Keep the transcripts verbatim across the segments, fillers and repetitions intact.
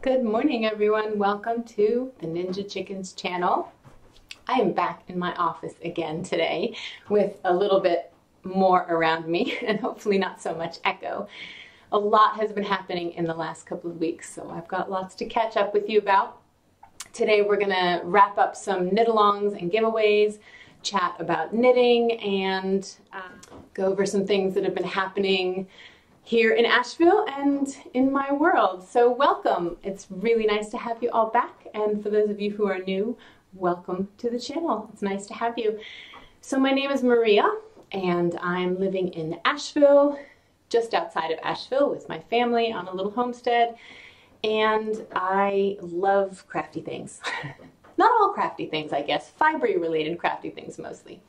Good morning, everyone. Welcome to the Ninja Chickens channel. I am back in my office again today with a little bit more around me and hopefully not so much echo. A lot has been happening in the last couple of weeks, so I've got lots to catch up with you about. Today we're going to wrap up some knit-alongs and giveaways, chat about knitting, and uh, go over some things that have been happening here in Asheville and in my world. So welcome. It's really nice to have you all back. And for those of you who are new, welcome to the channel. It's nice to have you. So my name is Maria and I'm living in Asheville, just outside of Asheville with my family on a little homestead. And I love crafty things. Not all crafty things, I guess, fibery related crafty things mostly.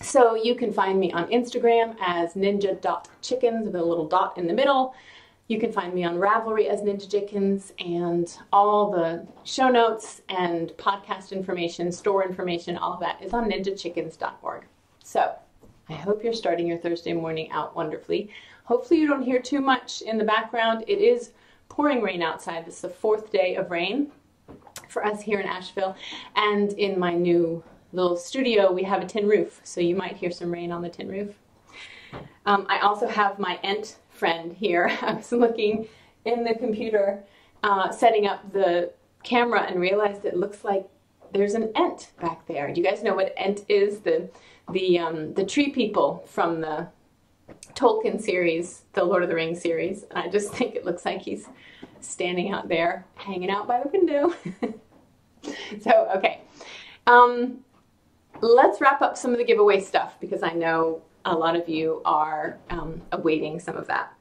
So you can find me on Instagram as ninja dot chickens with a little dot in the middle. You can find me on Ravelry as Ninja Chickens, and all the show notes and podcast information, store information, all of that is on ninja chickens dot org. So I hope you're starting your Thursday morning out wonderfully. Hopefully you don't hear too much in the background. It is pouring rain outside. This is the fourth day of rain for us here in Asheville, and in my new little studio we have a tin roof, so you might hear some rain on the tin roof. Um, I also have my Ent friend here. I was looking in the computer uh, setting up the camera and realized it looks like there's an Ent back there. Do you guys know what Ent is? The, the, um, the tree people from the Tolkien series, the Lord of the Rings series. I just think it looks like he's standing out there hanging out by the window. So, okay. Um, Let's wrap up some of the giveaway stuff because I know a lot of you are um, awaiting some of that.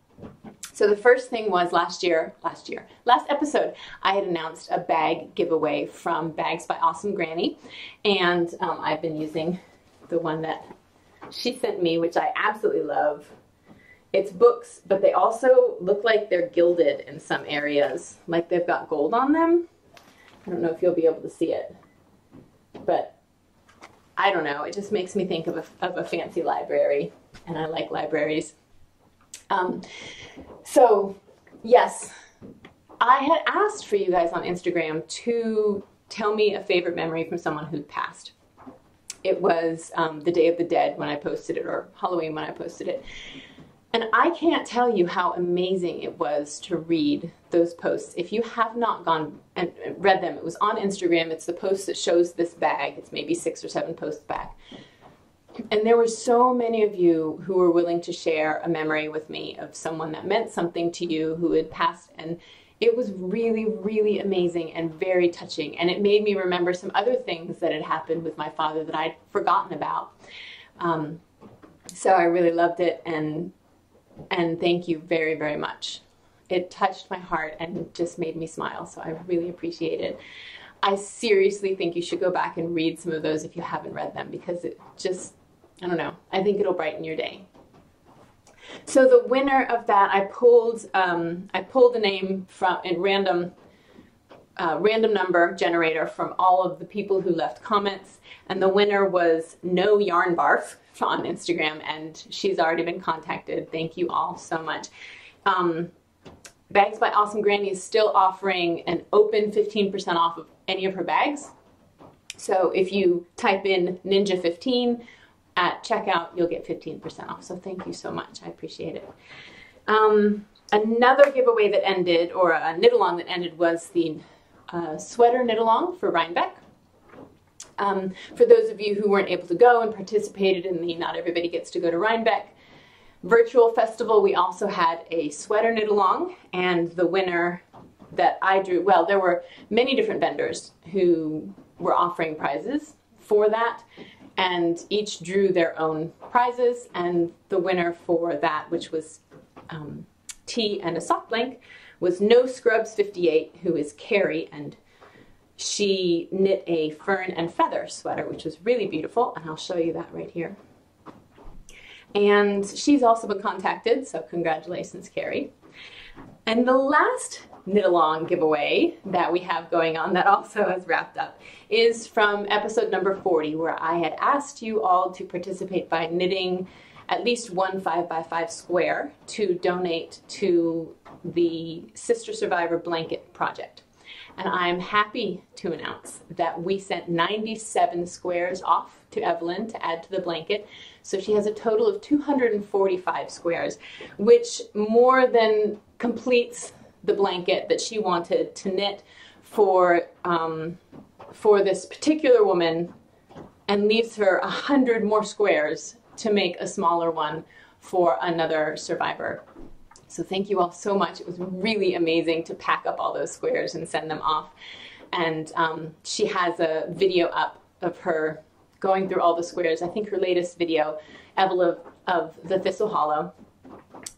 So the first thing was last year, last year, last episode, I had announced a bag giveaway from Bags by Awesome Granny, and um, I've been using the one that she sent me, which I absolutely love. It's books, but they also look like they're gilded in some areas, like they've got gold on them. I don't know if you'll be able to see it, but I don't know, it just makes me think of a, of a fancy library, and I like libraries. Um, so, yes, I had asked for you guys on Instagram to tell me a favorite memory from someone who passed. It was um, the Day of the Dead when I posted it, or Halloween when I posted it. And I can't tell you how amazing it was to read those posts. If you have not gone and read them, it was on Instagram. It's the post that shows this bag. It's maybe six or seven posts back. And there were so many of you who were willing to share a memory with me of someone that meant something to you who had passed. And it was really, really amazing and very touching. And it made me remember some other things that had happened with my father that I'd forgotten about. Um, so I really loved it. And And thank you very, very much. It touched my heart and just made me smile, so I really appreciate it. I seriously think you should go back and read some of those if you haven't read them, because it just, I don't know, I think it'll brighten your day. So the winner of that, I pulled, um, I pulled a name from a random, uh, random number generator from all of the people who left comments, and the winner was No Yarn Barf on Instagram, and she's already been contacted. Thank you all so much. Um, Bags by Awesome Granny is still offering an open fifteen percent off of any of her bags. So if you type in ninja fifteen at checkout, you'll get fifteen percent off. So thank you so much. I appreciate it. Um, another giveaway that ended, or a knit-along that ended, was the uh, sweater knit-along for Rhinebeck. Um, for those of you who weren't able to go and participated in the Not Everybody Gets to Go to Rhinebeck virtual festival, we also had a sweater knit along, and the winner that I drew, well, there were many different vendors who were offering prizes for that, and each drew their own prizes, and the winner for that, which was um, tea and a sock blank, was No Scrubs fifty-eight, who is Carrie, and she knit a fern and feather sweater, which was really beautiful, and I'll show you that right here. And she's also been contacted, so congratulations, Carrie. And the last knit-along giveaway that we have going on that also has wrapped up is from episode number forty, where I had asked you all to participate by knitting at least one five by five square to donate to the Sister Survivor Blanket Project. And I'm happy to announce that we sent ninety-seven squares off to Evelyn to add to the blanket. So she has a total of two hundred forty-five squares, which more than completes the blanket that she wanted to knit for, um, for this particular woman, and leaves her one hundred more squares to make a smaller one for another survivor. So thank you all so much. It was really amazing to pack up all those squares and send them off. And um, she has a video up of her going through all the squares. I think her latest video, Evelyn of the Thistle Hollow.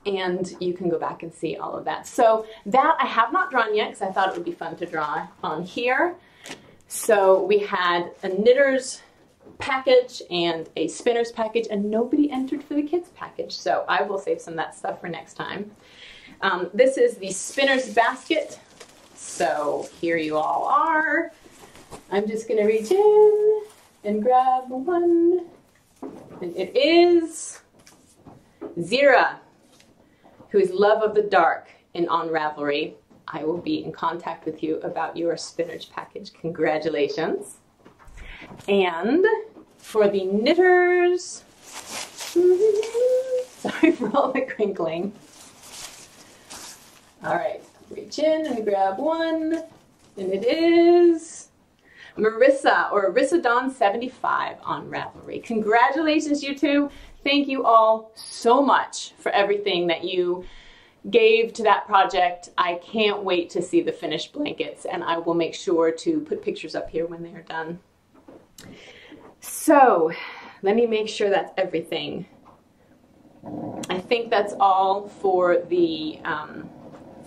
And you can go back and see all of that. So that I have not drawn yet because I thought it would be fun to draw on here. So we had a knitter's package and a spinner's package, and nobody entered for the kids package, so I will save some of that stuff for next time. Um, this is the spinner's basket, so here you all are. I'm just going to reach in and grab one, and it is Zira, who is Love of the Dark and on Ravelry. I will be in contact with you about your spinner's package. Congratulations. And for the knitters, sorry for all the crinkling. All right, reach in and grab one, and it is Marissa or Arissa Dawn seventy-five on Ravelry. Congratulations, you two. Thank you all so much for everything that you gave to that project. I can't wait to see the finished blankets, and I will make sure to put pictures up here when they are done. So let me make sure that's everything. I think that's all for the um,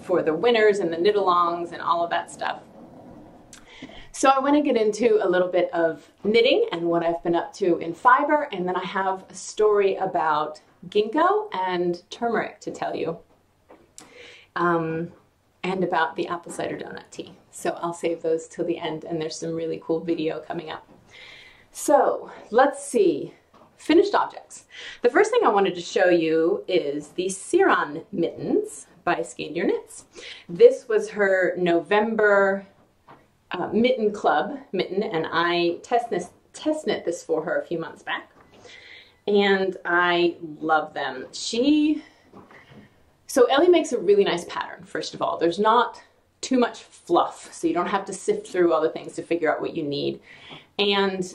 for the winners and the knit-alongs and all of that stuff. So I want to get into a little bit of knitting and what I've been up to in fiber, and then I have a story about ginkgo and turmeric to tell you, um, and about the apple cider donut tea. So I'll save those till the end, and there's some really cool video coming up. So let's see, finished objects. The first thing I wanted to show you is the Ciron mittens by Skein Dyer Knits. This was her November uh, mitten club mitten, and I test, this, test knit this for her a few months back, and I love them. She, so Ellie makes a really nice pattern, first of all. There's not too much fluff, so you don't have to sift through all the things to figure out what you need. And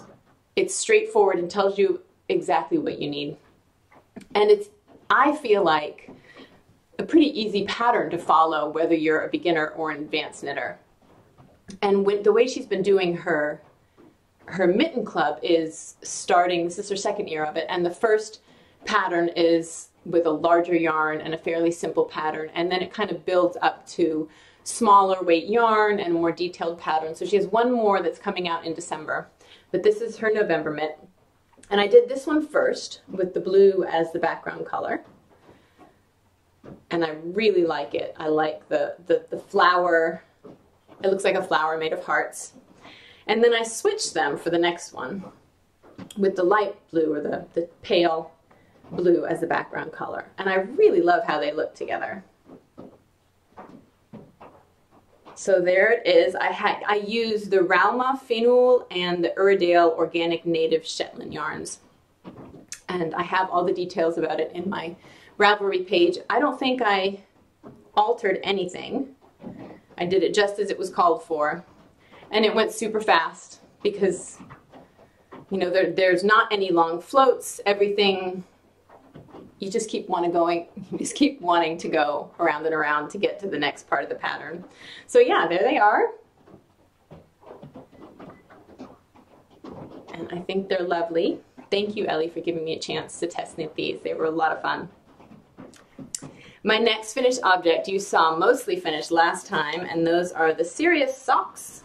it's straightforward and tells you exactly what you need. And it's, I feel like, a pretty easy pattern to follow whether you're a beginner or an advanced knitter. And when, the way she's been doing her, her mitten club is starting, this is her second year of it, and the first pattern is with a larger yarn and a fairly simple pattern, and then it kind of builds up to smaller weight yarn and more detailed patterns. So she has one more that's coming out in December, but this is her November mitt. And I did this one first with the blue as the background color. And I really like it. I like the, the, the flower. It looks like a flower made of hearts. And then I switched them for the next one with the light blue or the, the pale blue as the background color. And I really love how they look together. So there it is. I had I used the Rauma Finull and the Uredale organic native Shetland yarns, and I have all the details about it in my Ravelry page. I don't think I altered anything. I did it just as it was called for, and it went super fast because, you know, there, there's not any long floats. Everything, you just keep wanting going, you just keep wanting to go around and around to get to the next part of the pattern. So yeah, there they are. And I think they're lovely. Thank you, Ellie, for giving me a chance to test knit these. They were a lot of fun. My next finished object you saw mostly finished last time, and those are the Sirius socks.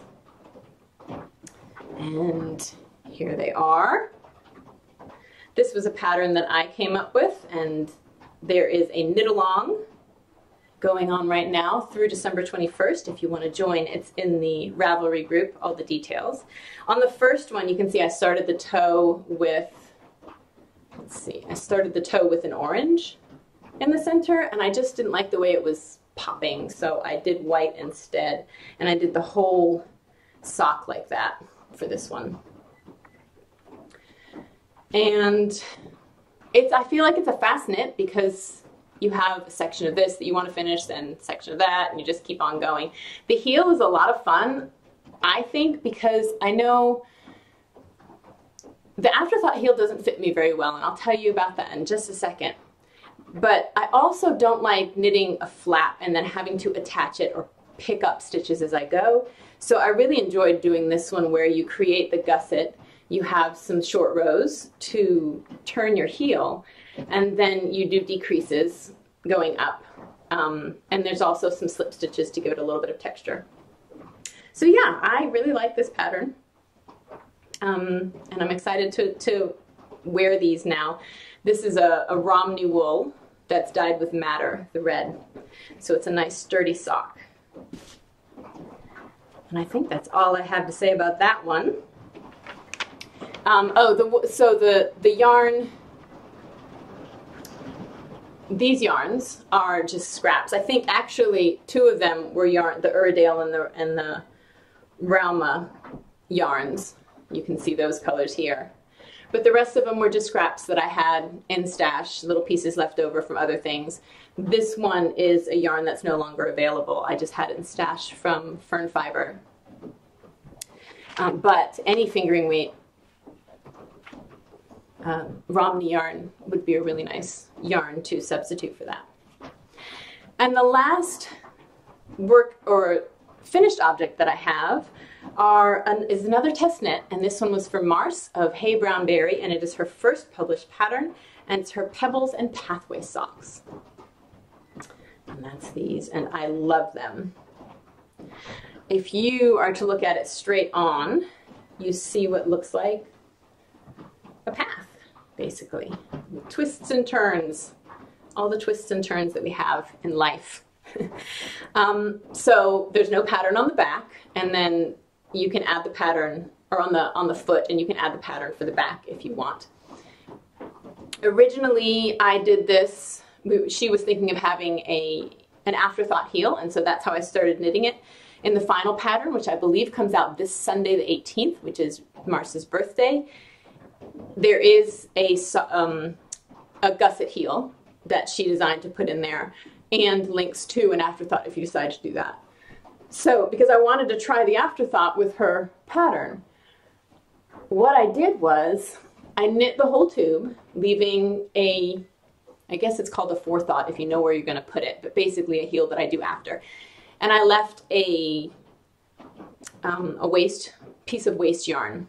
And here they are. This was a pattern that I came up with, and there is a knit-along going on right now through December twenty-first. If you want to join, it's in the Ravelry group, all the details. On the first one, you can see I started the toe with let's see, I started the toe with an orange in the center, and I just didn't like the way it was popping, so I did white instead, and I did the whole sock like that for this one. And it's, I feel like it's a fast knit because you have a section of this that you want to finish, then a section of that, and you just keep on going. The heel is a lot of fun, I think, because I know the afterthought heel doesn't fit me very well, and I'll tell you about that in just a second. But I also don't like knitting a flap and then having to attach it or pick up stitches as I go. So I really enjoyed doing this one where you create the gusset, you have some short rows to turn your heel, and then you do decreases going up. Um, and there's also some slip stitches to give it a little bit of texture. So yeah, I really like this pattern. Um, and I'm excited to, to wear these now. This is a, a Romney wool that's dyed with madder, the red. So it's a nice sturdy sock. And I think that's all I have to say about that one. Um, oh, the, so the, the yarn, these yarns are just scraps. I think actually two of them were yarn, the Uredale and the, and the Rauma yarns. You can see those colors here. But the rest of them were just scraps that I had in stash, little pieces left over from other things. This one is a yarn that's no longer available. I just had it in stash from Fern Fiber. Um, but any fingering weight uh, Romney yarn would be a really nice yarn to substitute for that. And the last work or finished object that I have Are an, is another test knit, and this one was for Marsa of Hey Brown Berry, and it is her first published pattern, and it's her Pebbles and Pathway socks. And that's these, and I love them. If you are to look at it straight on, you see what looks like a path, basically. Twists and turns, all the twists and turns that we have in life. um, so there's no pattern on the back, and then you can add the pattern, or on the on the foot, and you can add the pattern for the back if you want. Originally, I did this. We, she was thinking of having a an afterthought heel, and so that's how I started knitting it. In the final pattern, which I believe comes out this Sunday, the eighteenth, which is Marsa's birthday, there is a um, a gusset heel that she designed to put in there, and links to an afterthought if you decide to do that. So, because I wanted to try the afterthought with her pattern, what I did was I knit the whole tube, leaving a, I guess it's called a forethought if you know where you're going to put it, but basically a heel that I do after. And I left a, um, a waist, piece of waste yarn.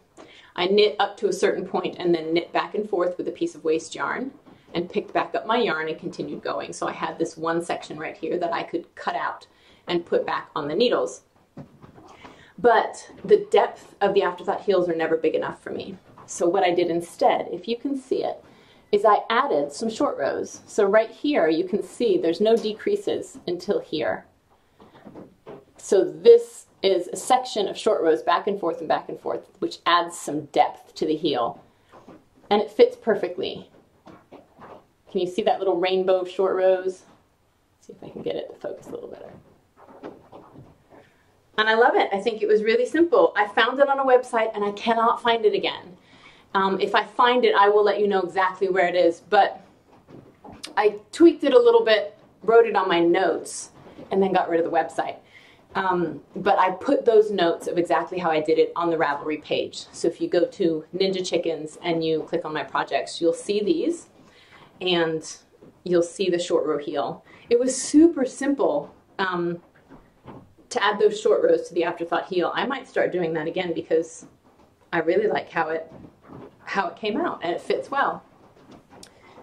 I knit up to a certain point and then knit back and forth with a piece of waste yarn and picked back up my yarn and continued going. So I had this one section right here that I could cut out and put back on the needles. But the depth of the afterthought heels are never big enough for me. So what I did instead, if you can see it, is I added some short rows. So right here you can see there's no decreases until here. So this is a section of short rows back and forth and back and forth, which adds some depth to the heel. And it fits perfectly. Can you see that little rainbow of short rows? Let's see if I can get it to focus a little better. And I love it. I think it was really simple. I found it on a website and I cannot find it again. Um, if I find it, I will let you know exactly where it is, but I tweaked it a little bit, wrote it on my notes, and then got rid of the website. Um, but I put those notes of exactly how I did it on the Ravelry page. So if you go to Ninja Chickens and you click on my projects, you'll see these, and you'll see the short row heel. It was super simple. Um, to add those short rows to the afterthought heel. I might start doing that again because I really like how it how it came out and it fits well.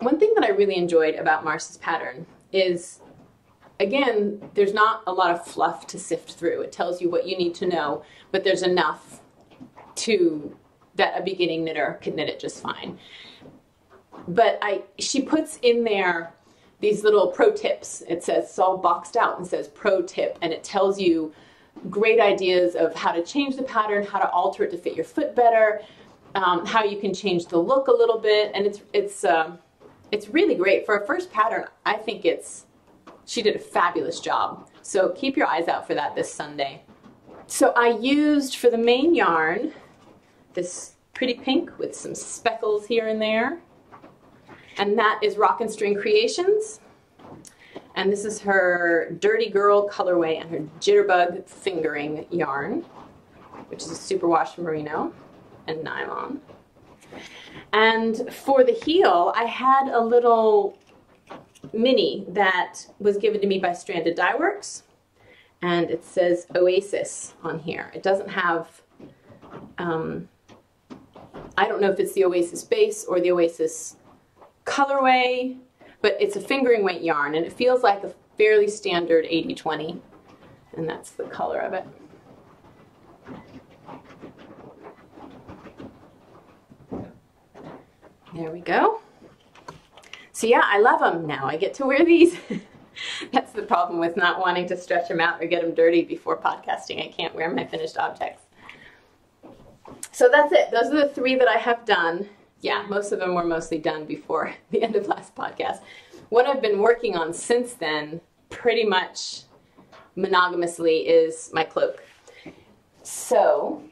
One thing that I really enjoyed about Marsa's pattern is, again, there's not a lot of fluff to sift through. It tells you what you need to know, but there's enough to that a beginning knitter can knit it just fine. But I she puts in there these little pro tips. It says, it's all boxed out and says pro tip, and it tells you great ideas of how to change the pattern, how to alter it to fit your foot better, um, how you can change the look a little bit, and it's it's um, it's really great for a first pattern. I think it's she did a fabulous job. So keep your eyes out for that this Sunday. So I used for the main yarn this pretty pink with some speckles here and there, and that is Rock and String Creations. And this is her Dirty Girl colorway and her Jitterbug fingering yarn, which is a superwash merino and nylon. And for the heel, I had a little mini that was given to me by Stranded Dye Works, and it says Oasis on here. It doesn't have, um, I don't know if it's the Oasis base or the Oasis colorway, but it's a fingering weight yarn, and it feels like a fairly standard eighty twenty, and that's the color of it. There we go. So yeah, I love them. Now I get to wear these. That's the problem with not wanting to stretch them out or get them dirty before podcasting. I can't wear my finished objects. So that's it. Those are the three that I have done. Yeah, most of them were mostly done before the end of last podcast. What I've been working on since then, pretty much monogamously, is my cloak. So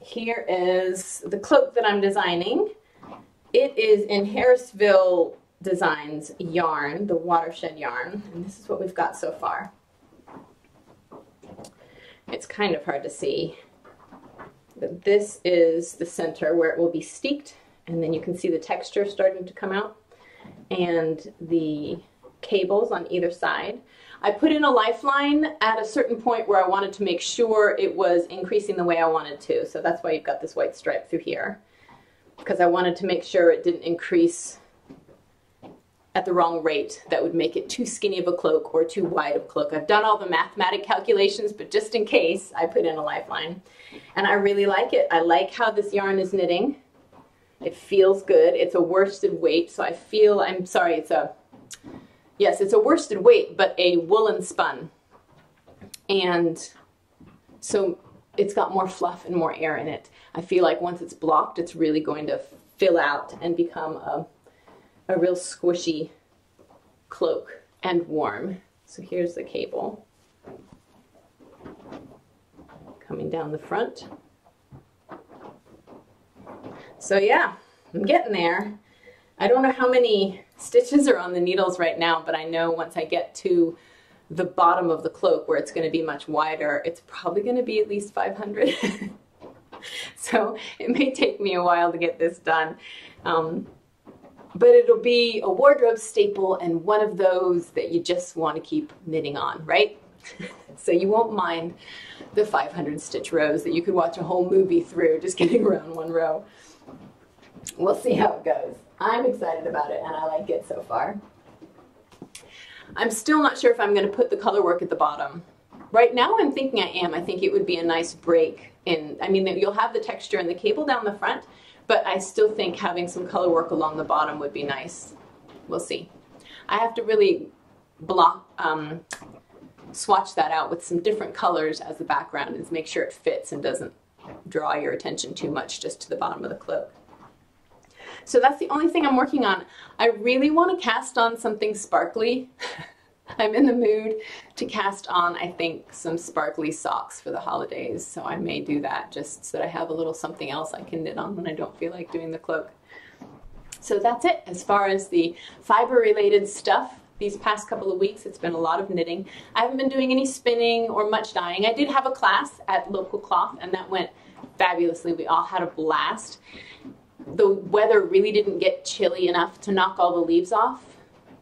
here is the cloak that I'm designing. It is in Harrisville Designs yarn, the Watershed yarn, and this is what we've got so far. It's kind of hard to see, but this is the center where it will be steeked, and then you can see the texture starting to come out, and the cables on either side. I put in a lifeline at a certain point where I wanted to make sure it was increasing the way I wanted to, so that's why you've got this white stripe through here, because I wanted to make sure it didn't increase at the wrong rate that would make it too skinny of a cloak or too wide of a cloak. I've done all the mathematic calculations, but just in case, I put in a lifeline. And I really like it. I like how this yarn is knitting. It feels good. It's a worsted weight, so I feel, I'm sorry, it's a, yes, it's a worsted weight, but a woolen spun. And so it's got more fluff and more air in it. I feel like once it's blocked, it's really going to fill out and become a, a real squishy cloak and warm. So here's the cable coming down the front. So yeah, I'm getting there. I don't know how many stitches are on the needles right now, but I know once I get to the bottom of the cloak where it's going to be much wider, it's probably going to be at least five hundred. So it may take me a while to get this done. Um, but it'll be a wardrobe staple and one of those that you just want to keep knitting on, right? So you won't mind the five hundred stitch rows that you could watch a whole movie through just getting around one row. We'll see how it goes. I'm excited about it and I like it so far. I'm still not sure if I'm going to put the color work at the bottom. Right now I'm thinking I am. I think it would be a nice break in, I mean, you'll have the texture and the cable down the front, but I still think having some color work along the bottom would be nice. We'll see. I have to really block, um, swatch that out with some different colors as the background and make sure it fits and doesn't draw your attention too much just to the bottom of the cloak. So that's the only thing I'm working on. I really want to cast on something sparkly. I'm in the mood to cast on, I think, some sparkly socks for the holidays. So I may do that just so that I have a little something else I can knit on when I don't feel like doing the cloak. So that's it. As far as the fiber-related stuff, these past couple of weeks, it's been a lot of knitting. I haven't been doing any spinning or much dyeing. I did have a class at Local Cloth, and that went fabulously. We all had a blast. The weather really didn't get chilly enough to knock all the leaves off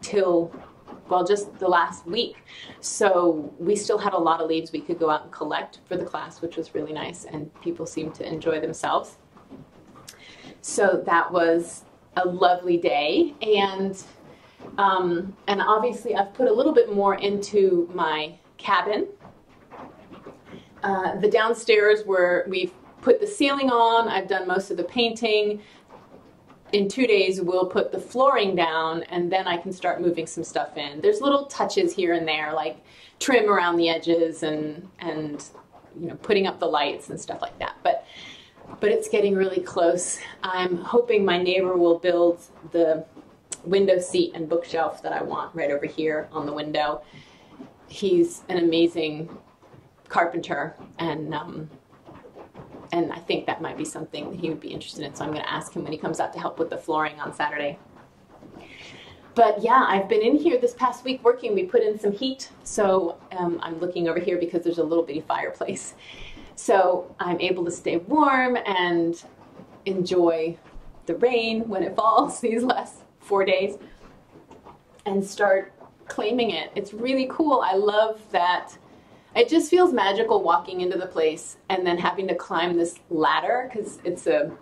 till, well, just the last week. So we still had a lot of leaves we could go out and collect for the class, which was really nice, and people seemed to enjoy themselves. So that was a lovely day, and um, and obviously I've put a little bit more into my cabin. Uh, the downstairs were, we've put the ceiling on, I've done most of the painting. In two days we'll put the flooring down and then I can start moving some stuff in. There's little touches here and there, like trim around the edges and, and you know, putting up the lights and stuff like that. But but it's getting really close. I'm hoping my neighbor will build the window seat and bookshelf that I want right over here on the window. He's an amazing carpenter, and um, and I think that might be something that he would be interested in, so I'm going to ask him when he comes out to help with the flooring on Saturday. But yeah, I've been in here this past week working. We put in some heat, so um, I'm looking over here because there's a little bitty fireplace. So I'm able to stay warm and enjoy the rain when it falls these last four days and start claiming it. It's really cool. I love that. It just feels magical walking into the place and then having to climb this ladder, because it's a,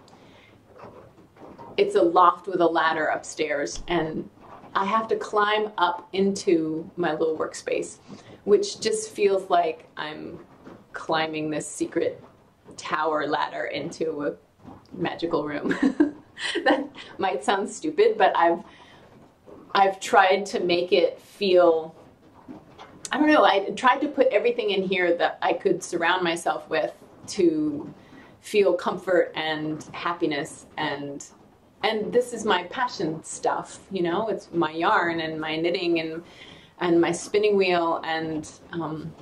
it's a loft with a ladder upstairs, and I have to climb up into my little workspace, which just feels like I'm climbing this secret tower ladder into a magical room. That might sound stupid, but I've I've tried to make it feel, I don't know, I tried to put everything in here that I could surround myself with to feel comfort and happiness, and and this is my passion stuff, you know, it's my yarn and my knitting and and my spinning wheel and um,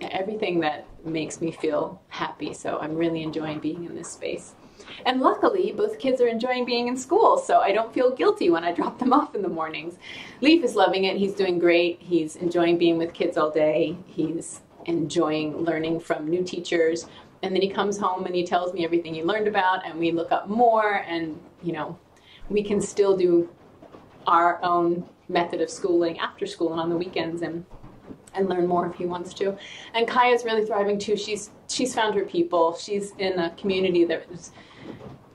everything that makes me feel happy. So I'm really enjoying being in this space. And luckily, both kids are enjoying being in school, so I don't feel guilty when I drop them off in the mornings. Leaf is loving it. He's doing great. He's enjoying being with kids all day. He's enjoying learning from new teachers. And then he comes home and he tells me everything he learned about, and we look up more, and, you know, we can still do our own method of schooling after school and on the weekends and, and learn more if he wants to. And Kaya's really thriving, too. She's, she's found her people. She's in a community that is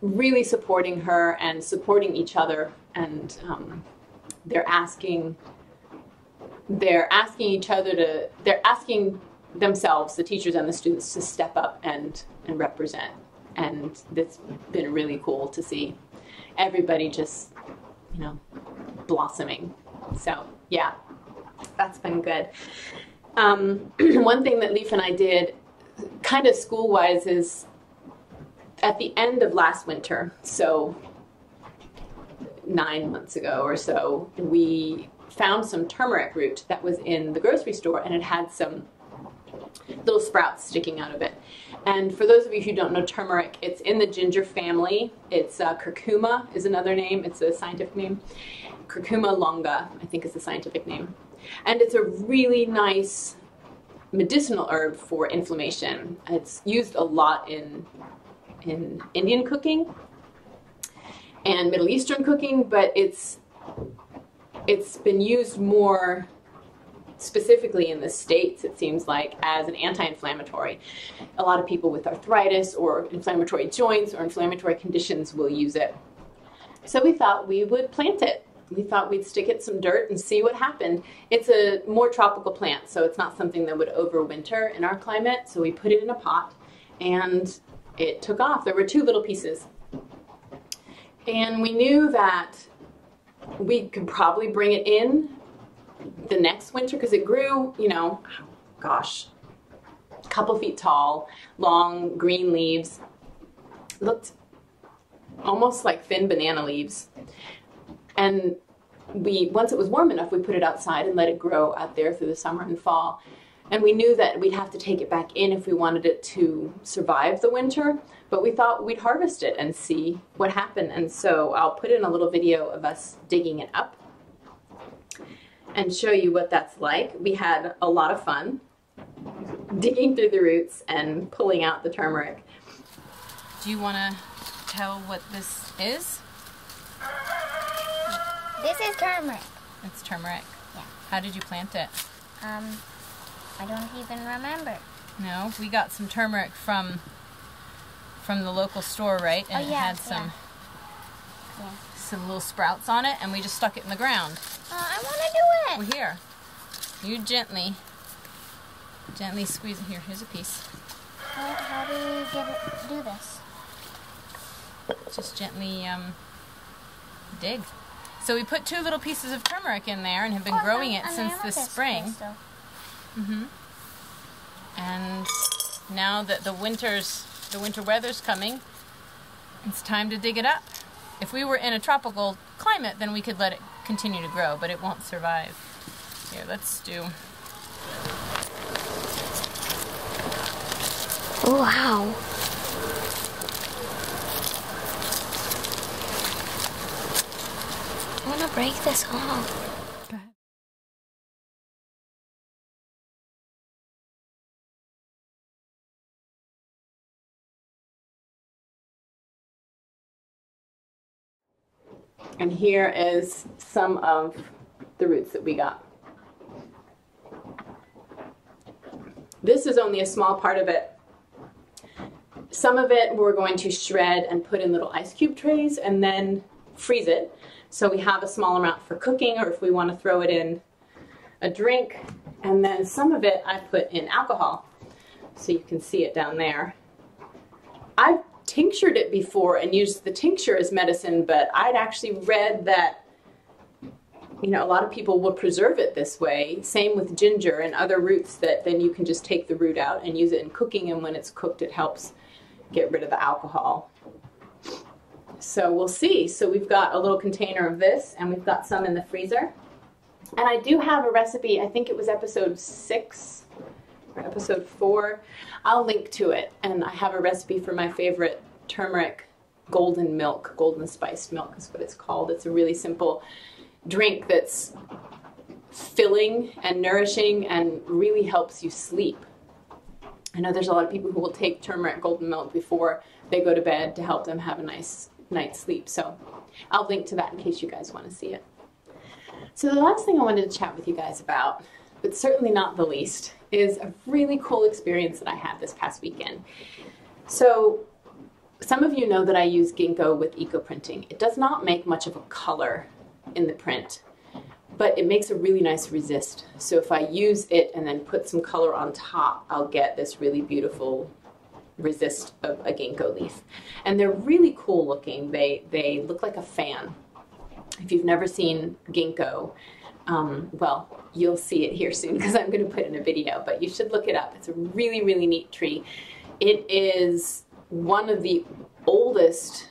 really supporting her and supporting each other, and um, they're asking they're asking each other to they're asking themselves, the teachers and the students, to step up and and represent, and it's been really cool to see everybody just, you know, blossoming. So yeah, that's been good. Um, one thing that Leaf and I did kind of school-wise is at the end of last winter, so nine months ago or so, we found some turmeric root that was in the grocery store, and it had some little sprouts sticking out of it. And for those of you who don't know turmeric, it's in the ginger family. It's uh, curcuma is another name. It's a scientific name. Curcuma longa, I think, is the scientific name. And it's a really nice medicinal herb for inflammation. It's used a lot in in Indian cooking and Middle Eastern cooking, but it's it's been used more specifically in the States, it seems like, as an anti-inflammatory. A lot of people with arthritis or inflammatory joints or inflammatory conditions will use it. So we thought we would plant it. We thought we'd stick it some dirt and see what happened. It's a more tropical plant, so it's not something that would overwinter in our climate, so we put it in a pot and it took off. There were two little pieces. And we knew that we could probably bring it in the next winter, because it grew, you know, gosh, a couple feet tall, long green leaves. It looked almost like thin banana leaves. And we, once it was warm enough, we put it outside and let it grow out there through the summer and fall. And we knew that we'd have to take it back in if we wanted it to survive the winter, but we thought we'd harvest it and see what happened. And so I'll put in a little video of us digging it up and show you what that's like. We had a lot of fun digging through the roots and pulling out the turmeric. Do you want to tell what this is? This is turmeric. It's turmeric. Yeah. How did you plant it? Um. I don't even remember. No, we got some turmeric from from the local store, right? And oh, yeah, it had some yeah. Yeah. some little sprouts on it, and we just stuck it in the ground. Oh, I want to do it. Well, here, you gently, gently squeeze it. Here, here's a piece. How, how do you get it, do this? Just gently um, dig. So we put two little pieces of turmeric in there, and have been oh, growing no, it since this spring. Mm-hmm. And now that the winter's The winter weather's coming. It's time to dig it up. If we were in a tropical climate, then we could let it continue to grow, but it won't survive. Here, let's do... Wow. I want to break this off. And here is some of the roots that we got. This is only a small part of it. Some of it we're going to shred and put in little ice cube trays and then freeze it. So we have a small amount for cooking or if we want to throw it in a drink. And then some of it I put in alcohol. So you can see it down there. I've tinctured it before and used the tincture as medicine, but I'd actually read that, you know, a lot of people will preserve it this way. Same with ginger and other roots that then you can just take the root out and use it in cooking, and when it's cooked it helps get rid of the alcohol. So we'll see. So we've got a little container of this and we've got some in the freezer. And I do have a recipe, I think it was episode six or episode four. I'll link to it, and I have a recipe for my favorite turmeric golden milk, golden spiced milk is what it's called. It's a really simple drink that's filling and nourishing and really helps you sleep. I know there's a lot of people who will take turmeric golden milk before they go to bed to help them have a nice night's sleep. So I'll link to that in case you guys want to see it. So the last thing I wanted to chat with you guys about, but certainly not the least, is a really cool experience that I had this past weekend. So some of you know that I use ginkgo with eco printing. It does not make much of a color in the print, but it makes a really nice resist. So if I use it and then put some color on top, I'll get this really beautiful resist of a ginkgo leaf. And they're really cool looking. They, they look like a fan. If you've never seen ginkgo, um, well, you'll see it here soon because I'm going to put in a video, but you should look it up. It's a really, really neat tree. It is one of the oldest,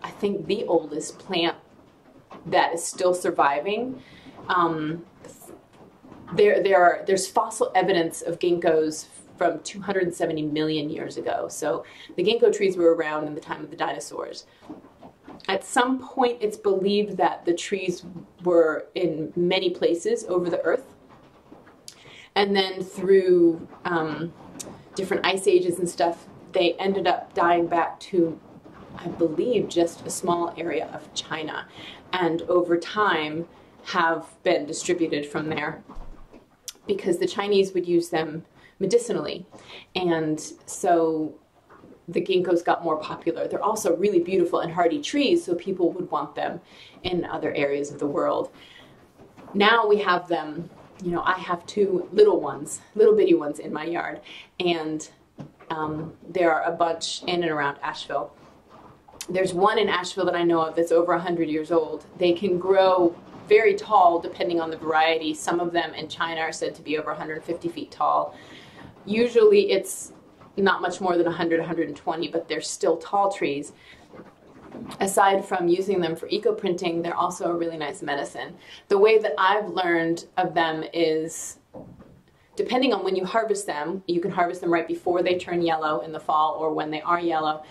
I think the oldest plant that is still surviving. Um, there, there are, there's fossil evidence of ginkgos from two hundred seventy million years ago. So the ginkgo trees were around in the time of the dinosaurs. At some point, it's believed that the trees were in many places over the earth. And then through um, different ice ages and stuff, they ended up dying back to, I believe, just a small area of China, and over time have been distributed from there because the Chinese would use them medicinally. And so the ginkgos got more popular. They're also really beautiful and hardy trees, so people would want them in other areas of the world. Now we have them, you know, I have two little ones, little bitty ones in my yard, and um, there are a bunch in and around Asheville. There's one in Asheville that I know of that's over one hundred years old. They can grow very tall depending on the variety. Some of them in China are said to be over one hundred fifty feet tall. Usually it's not much more than one hundred, one hundred twenty, but they're still tall trees. Aside from using them for eco-printing, they're also a really nice medicine. The way that I've learned of them is, depending on when you harvest them, you can harvest them right before they turn yellow in the fall or when they are yellow.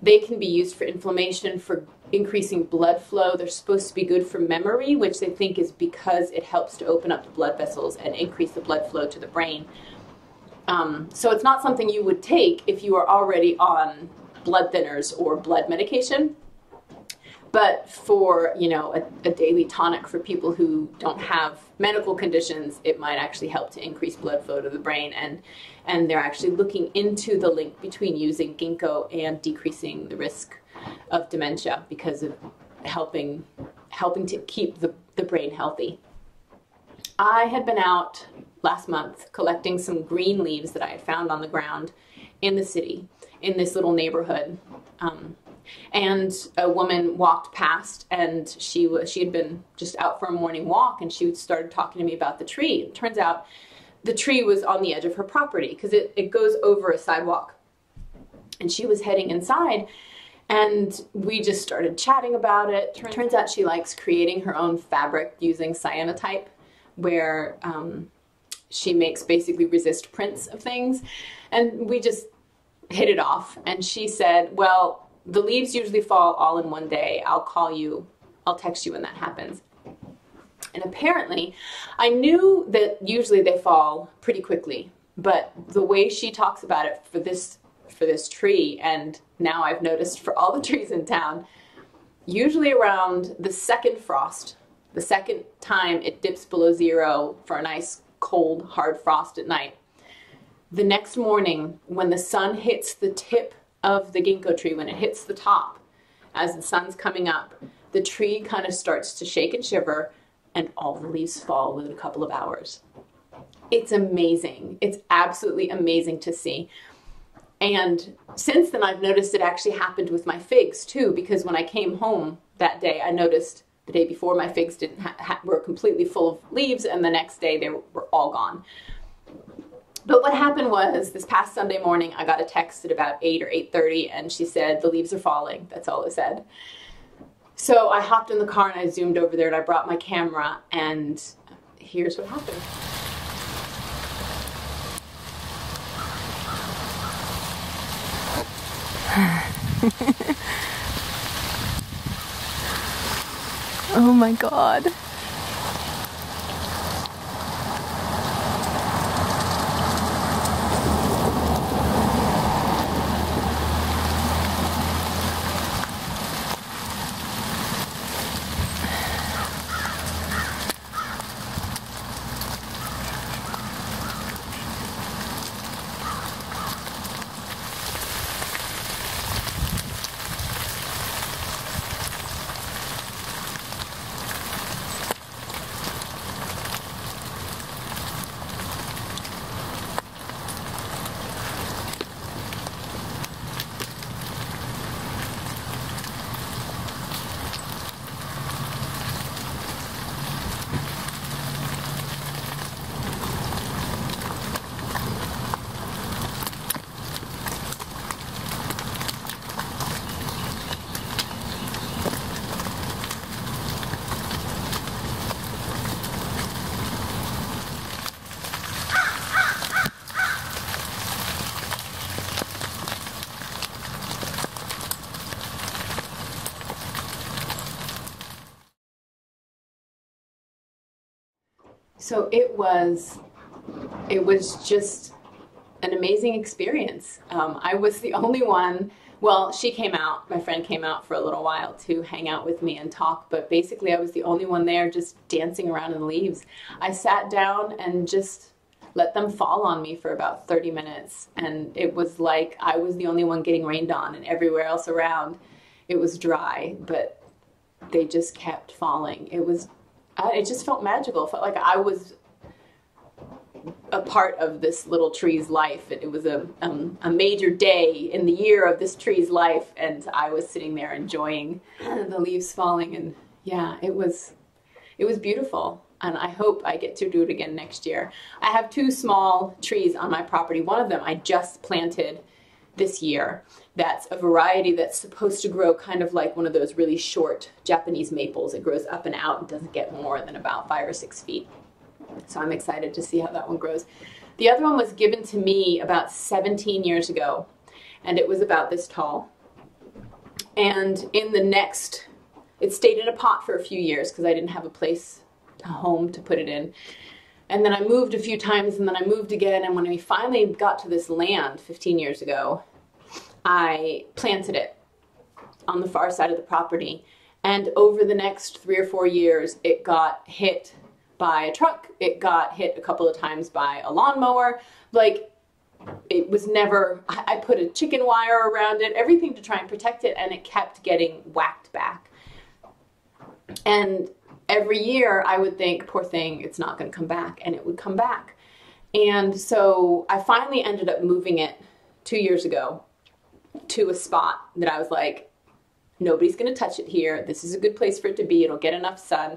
They can be used for inflammation, for increasing blood flow. They're supposed to be good for memory, which they think is because it helps to open up the blood vessels and increase the blood flow to the brain. Um, so it's not something you would take if you are already on blood thinners or blood medication. But for, you know, a, a daily tonic for people who don't have medical conditions, it might actually help to increase blood flow to the brain. And, and they're actually looking into the link between using ginkgo and decreasing the risk of dementia because of helping, helping to keep the, the brain healthy. I had been out last month collecting some green leaves that I had found on the ground in the city, in this little neighborhood. Um, And a woman walked past, and she was, she had been just out for a morning walk, and she started talking to me about the tree. It turns out the tree was on the edge of her property because it, it goes over a sidewalk. and she was heading inside, and we just started chatting about it. Turns, Turns out she likes creating her own fabric using cyanotype, where um, she makes basically resist prints of things, and we just hit it off. And she said, well, the leaves usually fall all in one day. I'll call you, I'll text you when that happens. And apparently, I knew that usually they fall pretty quickly, but the way she talks about it for this for this tree, and now I've noticed for all the trees in town, usually around the second frost, the second time it dips below zero for a nice cold hard frost at night, the next morning when the sun hits the tip of the ginkgo tree, when it hits the top, as the sun's coming up, the tree kind of starts to shake and shiver, and all the leaves fall within a couple of hours. It's amazing. It's absolutely amazing to see. And since then, I've noticed it actually happened with my figs too, because when I came home that day, I noticed the day before my figs didn't ha ha were completely full of leaves, and the next day they were all gone. But what happened was, this past Sunday morning, I got a text at about eight or eight thirty, and she said, the leaves are falling. That's all it said. So I hopped in the car and I zoomed over there and I brought my camera, and here's what happened. Oh my God. So it was, it was just an amazing experience. Um, I was the only one. Well, she came out, my friend came out for a little while to hang out with me and talk, but basically I was the only one there just dancing around in the leaves. I sat down and just let them fall on me for about thirty minutes, and it was like I was the only one getting rained on, and everywhere else around it was dry, but they just kept falling. It was I, it just felt magical. It felt like I was a part of this little tree's life. It, it was a, um, a major day in the year of this tree's life, and I was sitting there enjoying the leaves falling. And yeah, it was, it was beautiful, and I hope I get to do it again next year. I have two small trees on my property. One of them I just planted this year. That's a variety that's supposed to grow kind of like one of those really short Japanese maples. It grows up and out and doesn't get more than about five or six feet. So I'm excited to see how that one grows. The other one was given to me about seventeen years ago, and it was about this tall. And in the next, it stayed in a pot for a few years because I didn't have a place, a home to put it in. And then I moved a few times, and then I moved again, and when we finally got to this land fifteen years ago, I planted it on the far side of the property, and over the next three or four years it got hit by a truck, it got hit a couple of times by a lawnmower, like it was never, I put a chicken wire around it, everything to try and protect it, and it kept getting whacked back. And every year I would think, poor thing, it's not going to come back, and it would come back. And so I finally ended up moving it two years ago to a spot that I was like, nobody's going to touch it here. This is a good place for it to be. It'll get enough sun.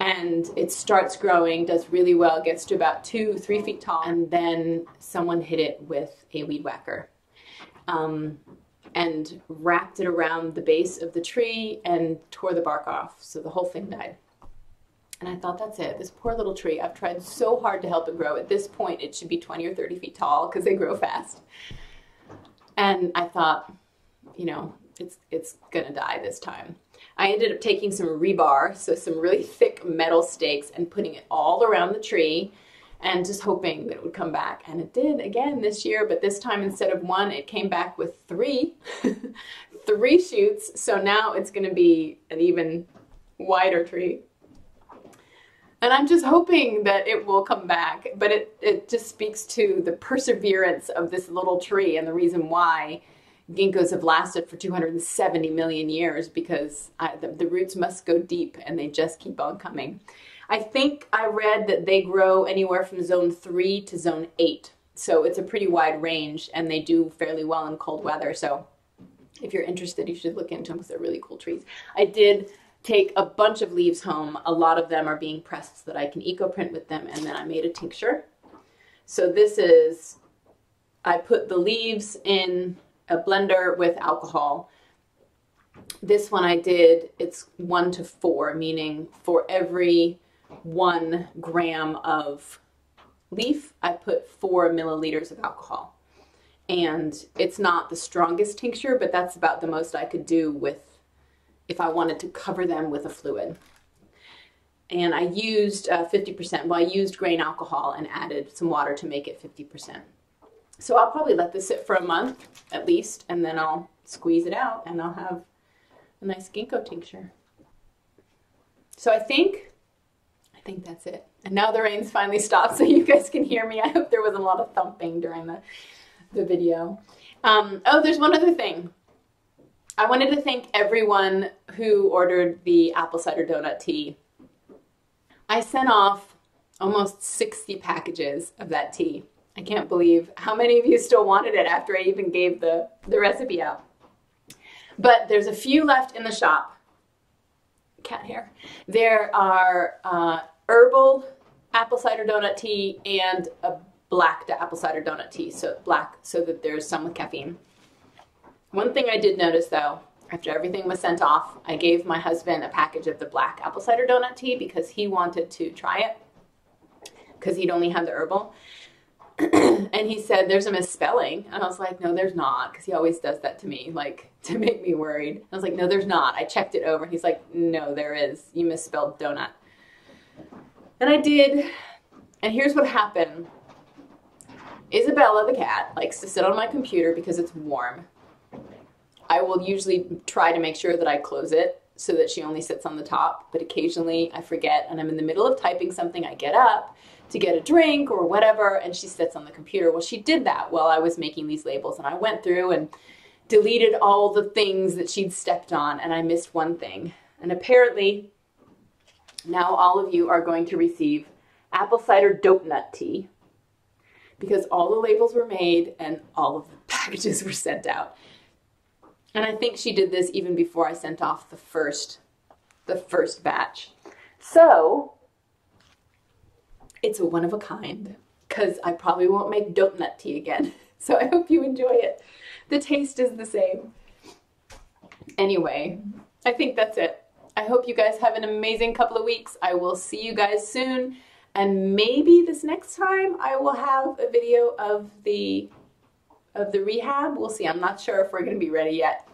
And it starts growing, does really well, gets to about two, three feet tall. And then someone hit it with a weed whacker. um, and wrapped it around the base of the tree and tore the bark off. So the whole thing died. And I thought, that's it. This poor little tree. I've tried so hard to help it grow. At this point, it should be twenty or thirty feet tall because they grow fast. And I thought, you know, it's, it's going to die this time. I ended up taking some rebar, so some really thick metal stakes, and putting it all around the tree and just hoping that it would come back. And it did again this year, but this time instead of one, it came back with three, three shoots. So now it's going to be an even wider tree. And I'm just hoping that it will come back, but it, it just speaks to the perseverance of this little tree and the reason why ginkgos have lasted for two hundred seventy million years, because I, the, the roots must go deep and they just keep on coming. I think I read that they grow anywhere from zone three to zone eight. So it's a pretty wide range and they do fairly well in cold weather. So if you're interested, you should look into them because they're really cool trees. I did take a bunch of leaves home. A lot of them are being pressed so that I can eco print with them. And then I made a tincture. So this is, I put the leaves in a blender with alcohol. This one I did, it's one to four, meaning for every one gram of leaf, I put four milliliters of alcohol. And it's not the strongest tincture, but that's about the most I could do with, if I wanted to cover them with a fluid. And I used uh, fifty percent, well, I used grain alcohol and added some water to make it fifty percent. So I'll probably let this sit for a month at least, and then I'll squeeze it out and I'll have a nice ginkgo tincture. So I think, I think that's it. And now the rain's finally stopped so you guys can hear me. I hope there wasn't a lot of thumping during the, the video. Um, oh, there's one other thing. I wanted to thank everyone who ordered the apple cider donut tea. I sent off almost sixty packages of that tea. I can't believe how many of you still wanted it after I even gave the, the recipe out. But there's a few left in the shop. Cat hair. There are uh, herbal apple cider donut tea and a black apple cider donut tea, so black, so that there's some with caffeine. One thing I did notice though, after everything was sent off, I gave my husband a package of the black apple cider donut tea because he wanted to try it, because he'd only had the herbal. And he said, there's a misspelling. And I was like, no, there's not. Because he always does that to me, like to make me worried. I was like, no, there's not. I checked it over. He's like, no, there is. You misspelled donut. And I did. And here's what happened. Isabella, the cat, likes to sit on my computer because it's warm. I will usually try to make sure that I close it so that she only sits on the top. But occasionally I forget and I'm in the middle of typing something. I get up to get a drink or whatever, and she sits on the computer. Well, she did that while I was making these labels, and I went through and deleted all the things that she'd stepped on, and I missed one thing. And apparently, now all of you are going to receive apple cider donut tea, because all the labels were made and all of the packages were sent out. And I think she did this even before I sent off the first, the first batch. So, it's a one of a kind, because I probably won't make donut tea again. So I hope you enjoy it. The taste is the same. Anyway, I think that's it. I hope you guys have an amazing couple of weeks. I will see you guys soon. And maybe this next time I will have a video of the, of the rehab. We'll see. I'm not sure if we're going to be ready yet.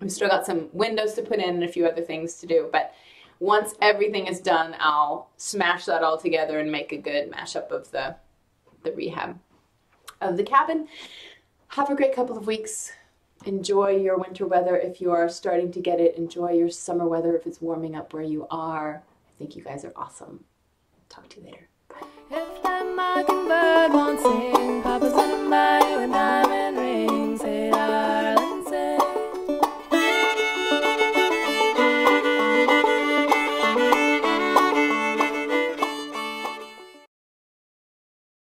We've still got some windows to put in and a few other things to do, but once everything is done, I'll smash that all together and make a good mashup of the, the rehab of the cabin. Have a great couple of weeks. Enjoy your winter weather if you are starting to get it. Enjoy your summer weather if it's warming up where you are. I think you guys are awesome. Talk to you later. Bye. If that mockingbird won't sing, Papa's in my mind.